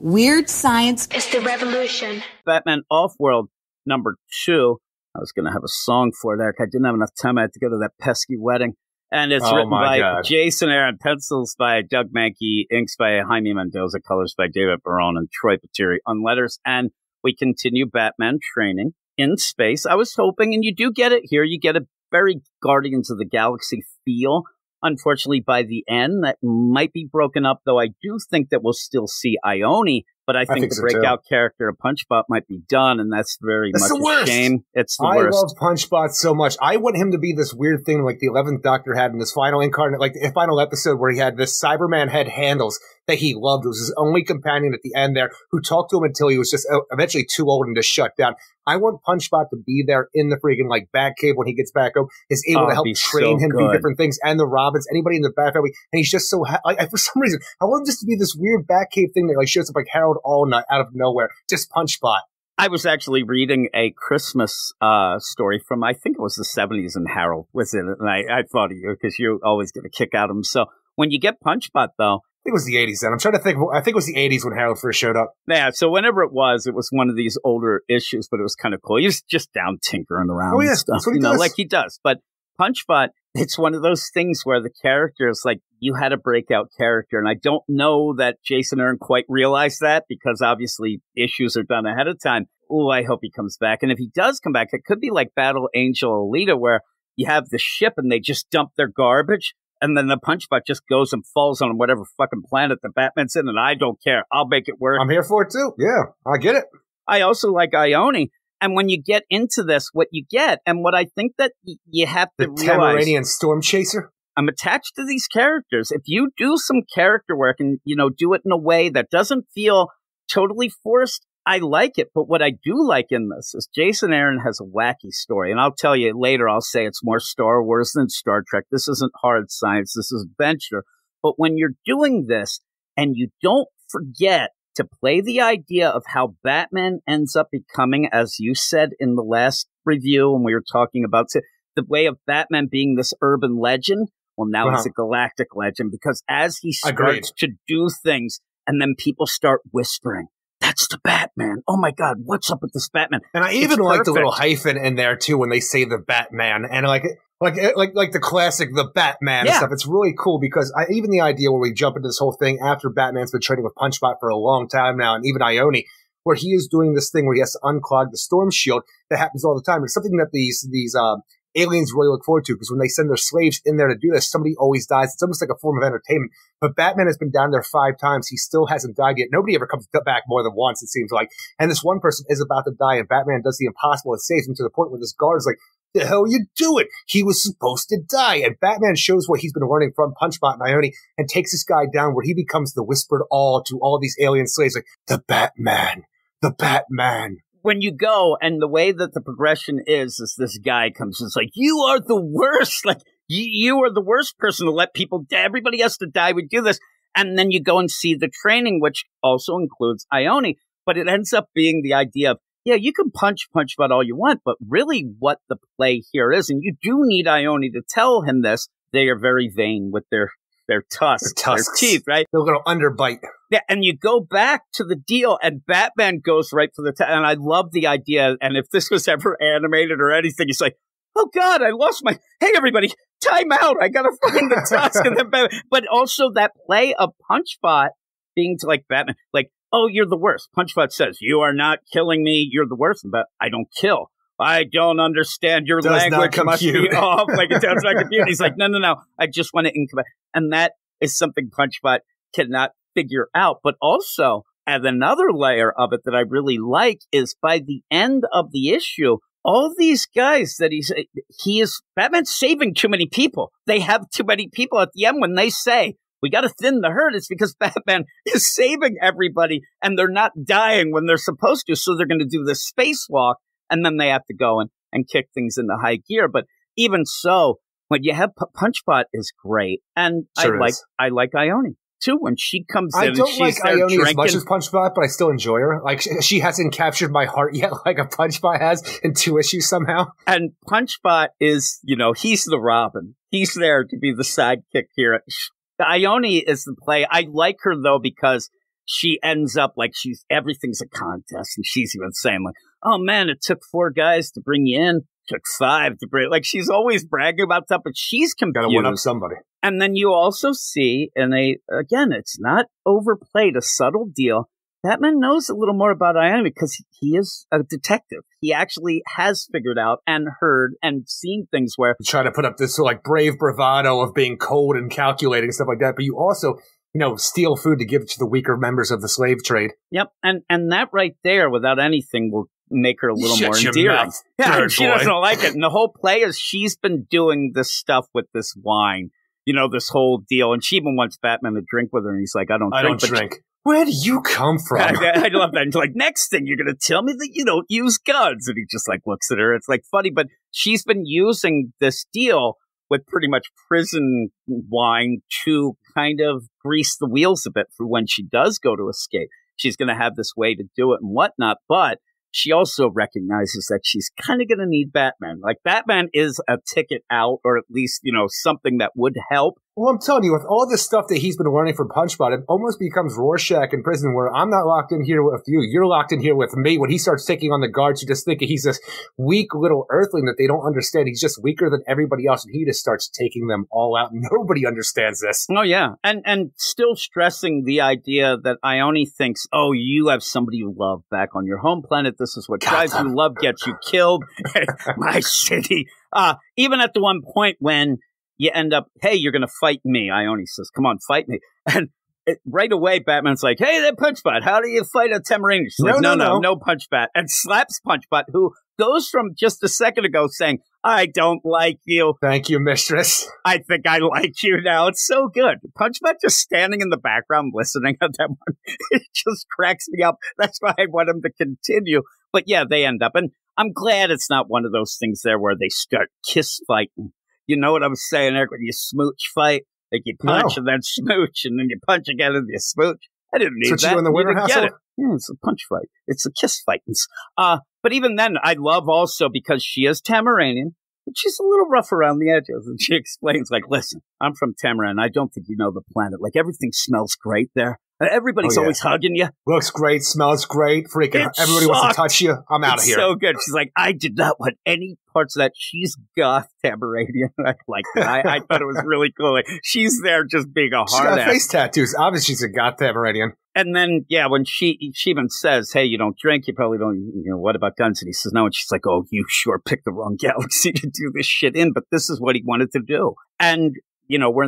Weird Science is the revolution. Batman Off-World #2. I was going to have a song for there. I didn't have enough time. I had to go to that pesky wedding. And it's written by Jason Aaron, pencils by Doug Mankey, inks by Jaime Mendoza, colors by David Baron and Troy Petiri on letters. And we continue Batman training in space. I was hoping, and you do get it here, you get a very Guardians of the Galaxy feel. Unfortunately, by the end, that might be broken up, though I do think that we'll still see Ioni, but I think the breakout character of Punchbot might be done, and that's much a shame. It's the worst. I love Punchbot so much. I want him to be this weird thing like the 11th Doctor had in his final incarnate, like the final episode where he had this Cyberman head handles that he loved. It was his only companion at the end there who talked to him until he was just eventually too old and just shut down. I want Punchbot to be there in the freaking like Batcave when he gets back home, is able to help train him, do different things, and the Robins, anybody in the Bat family, and he's just so for some reason I want him just to be this weird Batcave thing that like shows up like Harold Allnut out of nowhere, just Punchbot. I was actually reading a Christmas story from I think it was the 70s, and Harold was in it, and I thought of you because you always get a kick out of him. So when you get Punchbot though. It was the 80s then. I'm trying to think. I think it was the 80s when Harold first showed up. Yeah, so whenever it was one of these older issues, but it was kind of cool. He was just down tinkering around and stuff, that's what he does. Like he does. But Punchbot, it's one of those things where the character is like, you had a breakout character, and I don't know that Jason Aaron quite realized that because obviously issues are done ahead of time. Oh, I hope he comes back. And if he does come back, it could be like Battle Angel Alita where you have the ship and they just dump their garbage. And then the Punchbot just goes and falls on whatever fucking planet the Batman's in, and I don't care. I'll make it work. I'm here for it, too. Yeah, I get it. I also like Ioni. And when you get into this, what you get, and what I think that you have to realize... The Tamaranian Storm Chaser? I'm attached to these characters. If you do some character work and, you know, do it in a way that doesn't feel totally forced, I like it. But what I do like in this is Jason Aaron has a wacky story. And I'll tell you later, I'll say it's more Star Wars than Star Trek. This isn't hard science. This is adventure. But when you're doing this and you don't forget to play the idea of how Batman ends up becoming, as you said in the last review, when we were talking about the way of Batman being this urban legend. Well, now he's a galactic legend because as he starts to do things and then people start whispering, that's the Batman. Oh, my God. What's up with this Batman? And I even like the little hyphen in there, too, when they say the Batman. And like the classic, the Batman and stuff. It's really cool because even the idea where we jump into this whole thing after Batman's been training with Punchbot for a long time now, and even Ioni, where he is doing this thing where he has to unclog the storm shield. That happens all the time. It's something that these aliens really look forward to, because when they send their slaves in there to do this, somebody always dies. It's almost like a form of entertainment. But Batman has been down there 5 times. He still hasn't died yet. Nobody ever comes back more than once, it seems like. And this one person is about to die, and Batman does the impossible and saves him, to the point where this guard is like, the hell you do it? He was supposed to die. And Batman shows what he's been learning from Punchbot and Ioni and takes this guy down, where he becomes the whispered all to all these alien slaves. Like, the Batman, the Batman. When you go, and the way that the progression is this guy comes, it's like, you are the worst. Like, you are the worst person to let people die. Everybody has to die. We do this. And then you go and see the training, which also includes Ioni. But it ends up being the idea of, yeah, you can punch about all you want, but really what the play here is, and you do need Ioni to tell him this, they are very vain with their tusks, their teeth, right? They're going to underbite. Yeah, and you go back to the deal, and Batman goes right for the and I love the idea, and if this was ever animated or anything, it's like, oh, God, I lost my – hey, everybody, time out. I got to find the tusk. And then Batman. But also that play of Punchbot being to like Batman, like, oh, you're the worst. Punchbot says, you are not killing me. You're the worst, but I don't kill. I don't understand your language. Must be off. Like, it does not compute. He's like, no. I just want to income. And that is something Punchbot cannot figure out. But also, as another layer of it that I really like is by the end of the issue, all these guys that Batman's saving too many people. They have too many people at the end when they say, we got to thin the herd. It's because Batman is saving everybody and they're not dying when they're supposed to. So they're going to do this spacewalk. And then they have to go and kick things into high gear. But even so, when you have Punchbot is great. And I like Ioni, too, when she comes in. I don't like Ioni as much as Punchbot, but I still enjoy her. Like, she hasn't captured my heart yet like a Punchbot has in 2 issues somehow. And Punchbot is, you know, he's the Robin. He's there to be the sidekick here. Ioni is the play. I like her, though, because she ends up like she's, everything's a contest. And she's even saying like, oh man, it took 4 guys to bring you in. Took 5 to bring, like she's always bragging about stuff, but she's confused. Gotta one up somebody. And then you also see, and they, again, it's not overplayed, a subtle deal. Batman knows a little more about Ioni because he is a detective. He actually has figured out and heard and seen things where try to put up this like brave bravado of being cold and calculating, stuff like that. But you also, you know, steal food to give to the weaker members of the slave trade. Yep. And that right there, without anything, will make her a little more endearing. Yeah, and she doesn't like it. And the whole play is she's been doing this stuff with this wine, you know, this whole deal. And she even wants Batman to drink with her. And he's like, I don't drink. Where do you come from? I love that. And she's like, next thing, you're going to tell me that you don't use guns. And he just like looks at her. It's like funny, but she's been using this deal with pretty much prison wine to kind of grease the wheels a bit for when she does go to escape. She's going to have this way to do it and whatnot. But she also recognizes that she's kind of going to need Batman. Like, Batman is a ticket out, or at least, you know, something that would help. Well, I'm telling you, with all this stuff that he's been learning from Punchbot, it almost becomes Rorschach in prison, where I'm not locked in here with you. You're locked in here with me. When he starts taking on the guards, you just think he's this weak little earthling that they don't understand. He's just weaker than everybody else, and he just starts taking them all out. Nobody understands this. Oh, yeah. And still stressing the idea that Ioni thinks, oh, you have somebody you love back on your home planet. This is what drives you. Love gets you killed. My city. Even at the one point when you end up, hey, you're going to fight me. Ioni says, come on, fight me. And right away, Batman's like, hey, that Punchbot, how do you fight a Tamaranian? She's like, no, Punchbot. And slaps Punchbot, who goes from just a second ago saying, I don't like you. Thank you, mistress. I think I like you now. It's so good. Punchbot just standing in the background listening at that one. It just cracks me up. That's why I want him to continue. But yeah, they end up. And I'm glad it's not one of those things there where they start kiss fighting. You know what I'm saying, Eric? When you smooch fight, like you punch and then smooch, and then you punch again and you smooch. I didn't need that. You in the winter house? It. Yeah, it's a punch fight. It's a kiss fight. But even then, I love also because she is Tamaranian, and she's a little rough around the edges. And she explains, like, listen, I'm from Tamaran. I don't think you know the planet. Like, everything smells great there. Everybody's always hugging you. Looks great, smells great. Freaking everybody wants to touch you. I'm out of here. So good. She's like, I did not want any parts of that. She's goth Tamaranian. Like that. I thought it was really cool. Like, she's there just being a hard ass. She's got face tattoos. Obviously, she's a goth Tamaranian. And then, yeah, when she even says, hey, you don't drink, you probably don't, you know, what about guns? And he says, no. And she's like, oh, you sure picked the wrong galaxy to do this shit in. But this is what he wanted to do. And, you know, we're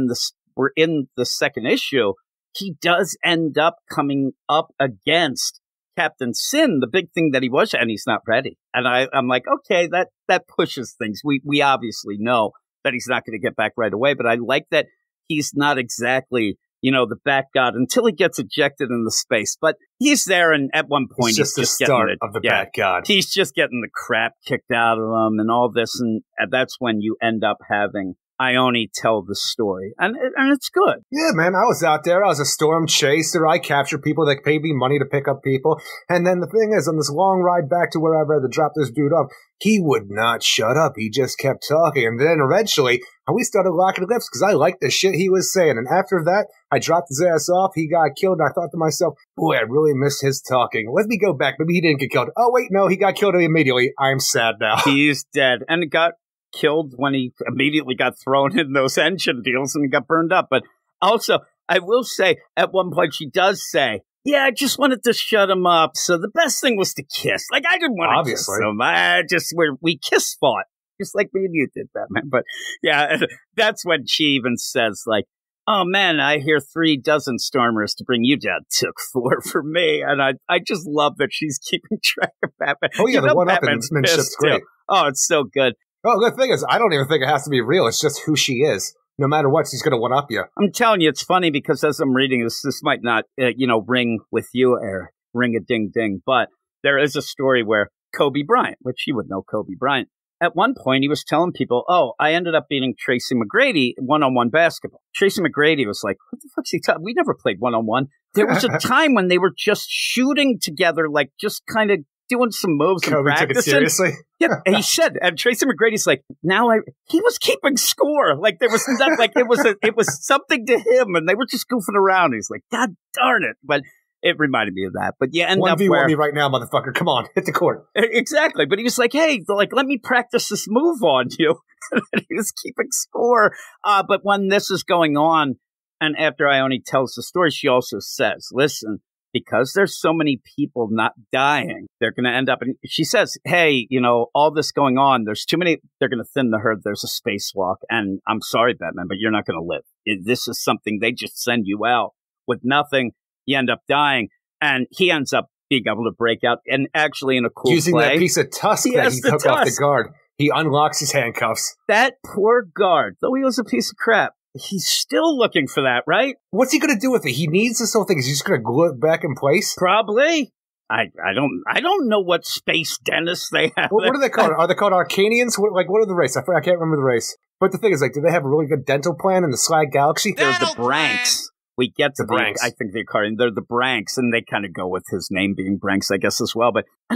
in the second issue. He does end up coming up against Captain Sin, the big thing that he was, and he's not ready. And I'm like, okay, that pushes things. We obviously know that he's not going to get back right away, but I like that he's not exactly, you know, the back god until he gets ejected in the space. But he's there, and at one point he's just the start of the back god. He's just getting the crap kicked out of him and all this, and that's when you end up having Ioni tell the story, and it's good. Yeah, man, I was out there. I was a storm chaser. I captured people that paid me money to pick up people. And then the thing is, on this long ride back to wherever I had to drop this dude up, he would not shut up. He just kept talking. And then eventually, we started locking lips because I liked the shit he was saying. And after that, I dropped his ass off. He got killed. And I thought to myself, boy, I really missed his talking. Let me go back. Maybe he didn't get killed. Oh, wait, no, he got killed immediately. I'm sad now. He's dead. And it got killed when he immediately got thrown in those engine deals and got burned up. But also, I will say, at one point, she does say, yeah, I just wanted to shut him up. So the best thing was to kiss. Like, I didn't want to kiss him. I just, we kiss fought. Just like me and you did that, man. But yeah, that's when she even says, like, oh man, I hear 3 dozen stormers to bring you down. Took 4 for me. And I just love that she's keeping track of Batman. Oh yeah, you know, the one Batman's up in ship's great. Oh, it's so good. Well, the thing is, I don't even think it has to be real. It's just who she is. No matter what, she's going to one-up you. I'm telling you, it's funny because as I'm reading this, this might not, you know, ring with you, or ring a ding-ding, but there is a story where Kobe Bryant, which you would know Kobe Bryant, at one point he was telling people, oh, I ended up beating Tracy McGrady one-on-one basketball. Tracy McGrady was like, what the fuck's he talking? We never played one-on-one. There was a time when they were just shooting together, like just kind of doing some moves and practicing. Kobe took it seriously? Yeah, he said, and Tracy McGrady's like, he was keeping score. Like, there was nothing, like, it was something to him, and they were just goofing around. He's like, God darn it. But It reminded me of that. But yeah, and 1v1 me right now, motherfucker. Come on, hit the court. Exactly. But he was like, hey, like, let me practice this move on you. And then he was keeping score. But when this is going on, and after Ioni tells the story, she also says, listen, because there's so many people not dying, they're going to end up. And she says, hey, you know, all this going on, there's too many. They're going to thin the herd. There's a spacewalk. And I'm sorry, Batman, but you're not going to live. This is something they just send you out with nothing. You end up dying. And he ends up being able to break out. And actually, in a cool using play, that piece of tusk that he took off the guard, he unlocks his handcuffs. That poor guard, though he was a piece of crap, he's still looking for that, right? What's he going to do with it? He needs this whole thing. Is he just going to glue it back in place? Probably. I don't know what space dentists they have. What are they called? Are they called Arcanians? What are the race? I can't remember the race. But the thing is, like, do they have a really good dental plan in the Slag Galaxy? They're the Branks. We get to the Branks. I think they're the Branks, and they kind of go with his name being Branks, I guess, as well. But I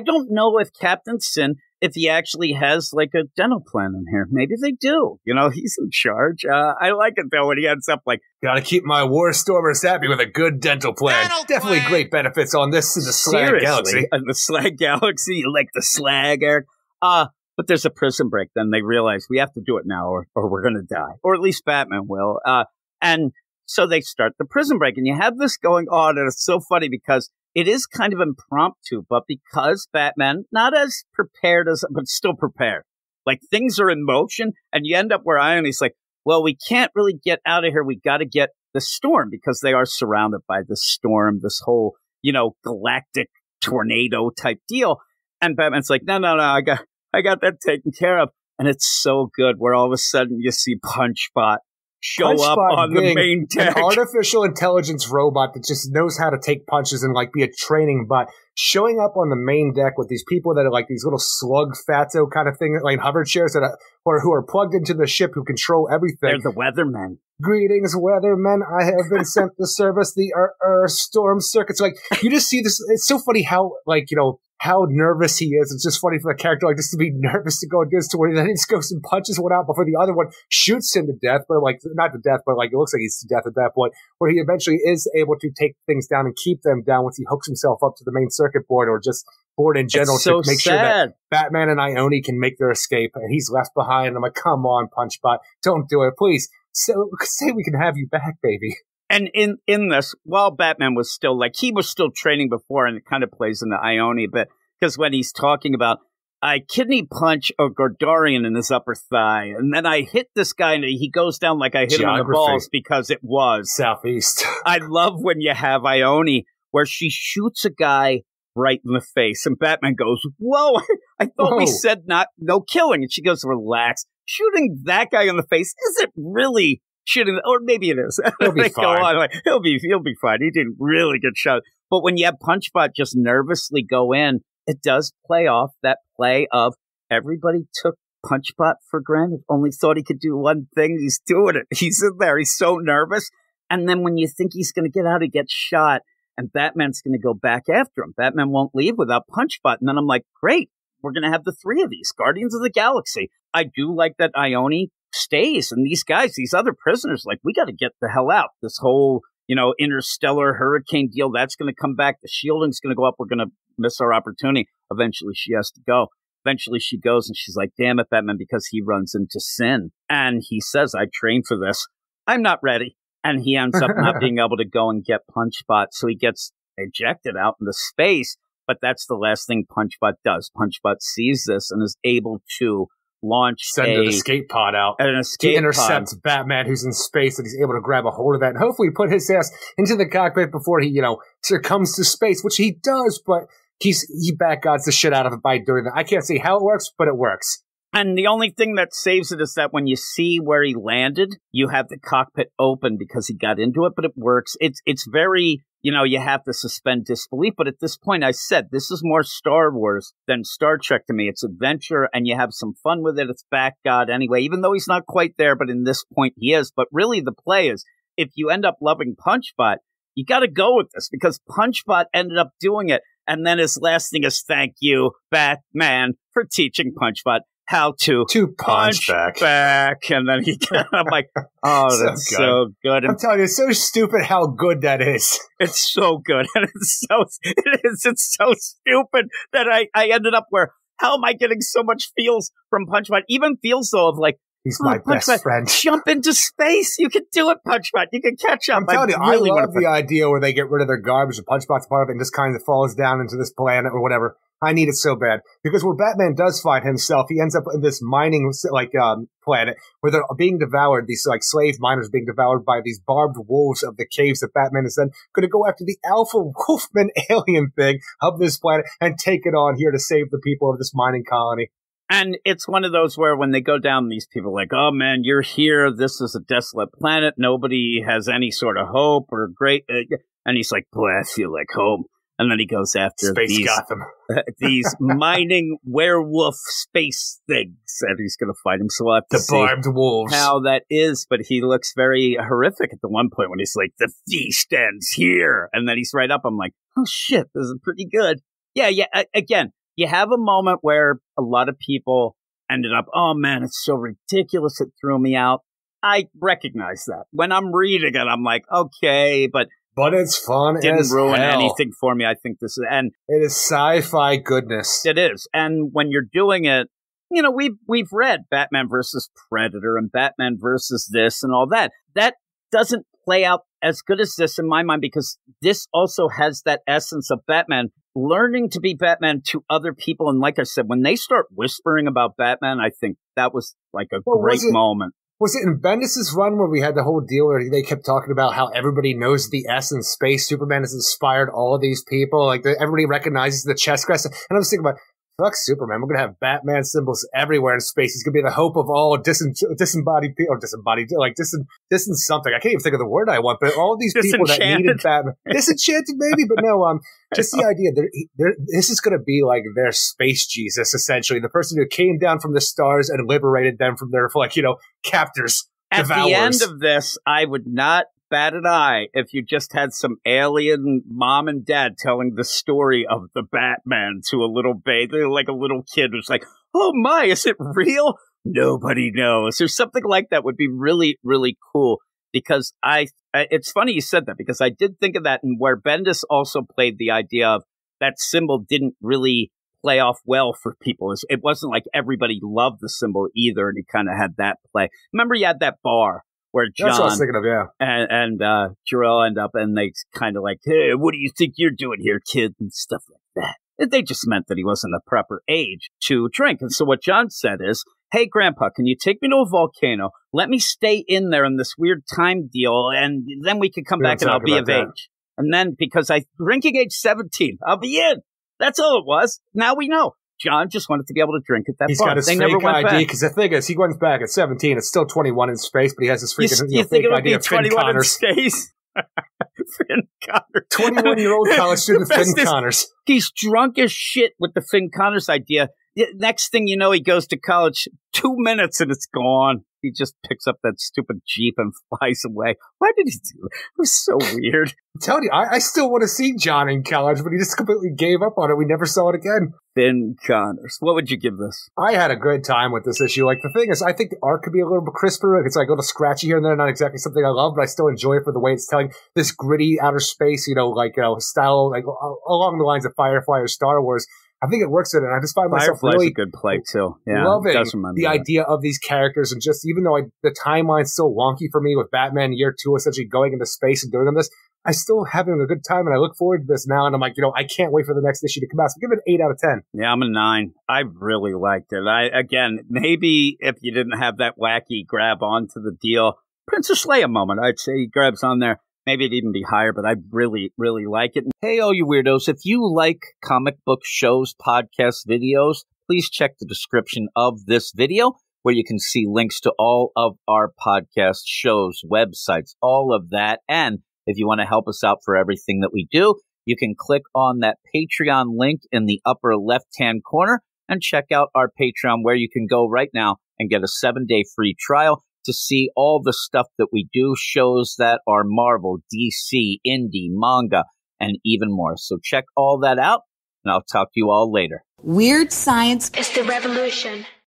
don't know if Captain Sin, if he actually has like a dental plan in here. Maybe they do. You know, he's in charge. I like it though when he ends up like, gotta keep my Warstormers happy with a good dental plan. Definitely great benefits on this in the Slag Galaxy. And the Slag Galaxy, you like the slag, Eric. But there's a prison break. Then they realize we have to do it now, or we're gonna die, or at least Batman will. And so they start the prison break, and you have this going on, and it's so funny because it is kind of impromptu, but because Batman, not as prepared as, but still prepared. Like, things are in motion, and you end up where Ioni's like, well, we can't really get out of here. We got to get the storm, because they are surrounded by the storm, this whole, you know, galactic tornado type deal. And Batman's like, no, I got that taken care of. And it's so good where all of a sudden you see Punchbot show up on the main deck. An artificial intelligence robot that just knows how to take punches and, like, be a training bot, showing up on the main deck with these people that are like these little slug fatso kind of thing, like hover chairs that are, or who are plugged into the ship, who control everything. They're the weathermen. Greetings, weathermen. I have been sent to service the storm circuits. Like, you just see this. It's so funny how, like, you know, how nervous he is. It's just funny for a character like this to be nervous to go and do this to where then he just goes and punches one out before the other one shoots him to death, but like, not to death, but like, it looks like he's to death at that point, where he eventually is able to take things down and keep them down once he hooks himself up to the main circuit board, or just board in general, so to make sure that Batman and Ioni can make their escape, and he's left behind. And I'm like, come on, Punchbot, don't do it, please. So say we can have you back, baby. And in this, while Batman was still, like, he was still training before, and it kind of plays into Ioni a bit, because when he's talking about, I kidney punch a Gordanian in his upper thigh, and then I hit this guy, and he goes down like I hit him in the balls, because it was Southeast. I love when you have Ioni, where she shoots a guy right in the face, and Batman goes, whoa, I thought we said no killing, and she goes, relax, shooting that guy in the face isn't really shooting, or maybe it is. He'll be fine. He'll be fine. He didn't really get shot. But when you have Punchbot just nervously go in, it does play off that play of everybody took Punchbot for granted, only thought he could do one thing. He's doing it. He's in there. He's so nervous. And then when you think he's going to get out, he gets shot, and Batman's going to go back after him. Batman won't leave without Punchbot. And then I'm like, great, we're going to have the three of these Guardians of the Galaxy. I do like that Ioni stays, and these guys, these other prisoners, like, we got to get the hell out. This whole, you know, interstellar hurricane deal, that's going to come back. The shielding's going to go up. We're going to miss our opportunity. Eventually, she has to go. Eventually, she goes, and she's like, damn it, Batman, because he runs into Sin. And he says, I trained for this. I'm not ready. And he ends up not being able to go and get Punchbot, so he gets ejected out into space. But that's the last thing Punchbot does. Punchbot sees this and is able to send an escape pod out. And an escape pod. He intercepts Batman, who's in space, and he's able to grab a hold of that and hopefully put his ass into the cockpit before he, you know, succumbs to space, which he does, but he backgods the shit out of it by doing that. I can't say how it works, but it works. And the only thing that saves it is that when you see where he landed, you have the cockpit open because he got into it, but it works. It's very, you know, you have to suspend disbelief. But at this point, I said, this is more Star Wars than Star Trek to me. It's adventure, and you have some fun with it. It's backgod anyway, even though he's not quite there, but in this point he is. But really the play is, if you end up loving Punchbot, you got to go with this, because Punchbot ended up doing it. And then his last thing is, thank you, Batman, for teaching Punchbot how to punch back. And then he, I'm like, oh, so that's good. So good. And I'm telling you, it's so stupid how good that is. It's so good. And it's so stupid that I ended up where, how am I getting so much feels from Punchbot? Even feels though of like, he's my best friend. Jump into space. You can do it, Punchbot. You can catch up. I'm telling you, I love the idea where they get rid of their garbage and Punchbot's part of it and just kind of falls down into this planet or whatever. I need it so bad. Because where Batman does find himself, he ends up in this mining like planet where they're being devoured, these like slave miners being devoured by these barbed wolves of the caves that Batman is then going to go after the alpha wolfman alien thing of this planet and take it on here to save the people of this mining colony. And it's one of those where when they go down, these people are like, oh, man, you're here. This is a desolate planet. Nobody has any sort of hope or great. And he's like, boy, I feel like home. And then he goes after these mining werewolf space things. And he's going to fight him. So we'll have to see barbed wolves. How that is. But he looks very horrific at the one point when he's like, the feast ends here. And then he's right up. I'm like, oh, shit, this is pretty good. Yeah, yeah. Again, you have a moment where a lot of people ended up, oh, man, it's so ridiculous. It threw me out. I recognize that. When I'm reading it, I'm like, okay, but... But it's fun. Didn't ruin anything for me. I think this is, and it is sci-fi goodness. It is, and when you're doing it, you know we've read Batman versus Predator and Batman versus this and all that. That doesn't play out as good as this in my mind because this also has that essence of Batman learning to be Batman to other people. And like I said, when they start whispering about Batman, I think that was like a great moment. Was it in Bendis' run where we had the whole deal where they kept talking about how everybody knows the S in space? Superman has inspired all of these people. Like, everybody recognizes the chest crest. And I was thinking about, fuck Superman. We're going to have Batman symbols everywhere in space. He's going to be the hope of all disembodied people. Or disembodied, like, something. I can't even think of the word I want, but all these people that needed Batman. Disenchanted, maybe, but no. Just the idea that this is going to be like their space Jesus, essentially. The person who came down from the stars and liberated them from their, like, you know, captors, devourers. At the end of this, I would not bat an eye if you just had some alien mom and dad telling the story of the Batman to a little baby, like a little kid who's like, oh my, is it real? Nobody knows. Or something like that would be really, really cool because it's funny you said that because I did think of that and where Bendis also played the idea of that symbol didn't really play off well for people. It wasn't like everybody loved the symbol either and he kind of had that play. Remember you had that bar where John That's what I was thinking of, yeah. and Jarrell end up and they kind of like, hey, what do you think you're doing here, kid? And stuff like that. And they just meant that he wasn't the proper age to drink. And so what John said is, hey, Grandpa, can you take me to a volcano? Let me stay in there in this weird time deal. And then we can come back and I'll be of age. And then because I drinking age 17, I'll be in. That's all it was. Now we know. John just wanted to be able to drink at that He's bar. Got his they fake ID because the thing is, he went back at 17. It's still 21 in space, but he has his freaking fake ID of Finn Connors. Finn Connors, 21-year-old college student Finn Connors. He's drunk as shit with the Finn Connors idea. Next thing you know, he goes to college. 2 minutes and it's gone. He just picks up that stupid Jeep and flies away. Why did he do it? It was so weird. I'm telling you, I still want to see John in college, but he just completely gave up on it. We never saw it again. Finn Connors. What would you give this? I had a good time with this issue. Like, the thing is, I think the art could be a little bit crisper. It's like a little scratchy here and there. Not exactly something I love, but I still enjoy it for the way it's telling this gritty outer space, you know, like, style, like along the lines of Firefly or Star Wars. I think it works in it. I just find myself really a good play too. Yeah, loving the idea of these characters and just even though the timeline's so wonky for me with Batman Year 2 essentially going into space and doing this, I still having a good time and I look forward to this now and I'm like, you know, I can't wait for the next issue to come out. So give it an 8 out of 10. Yeah, I'm a 9. I really liked it. Again, maybe if you didn't have that wacky grab onto the deal, Princess Leia moment, I'd say he grabs on there. Maybe it'd even be higher, but I really, really like it. And hey, all you weirdos, if you like comic book shows, podcasts, videos, please check the description of this video where you can see links to all of our podcast shows, websites, all of that. And if you want to help us out for everything that we do, you can click on that Patreon link in the upper left-hand corner and check out our Patreon where you can go right now and get a 7-day free trial to see all the stuff that we do, shows that are Marvel, DC, indie, manga, and even more. So check all that out, and I'll talk to you all later. Weird Science is the revolution.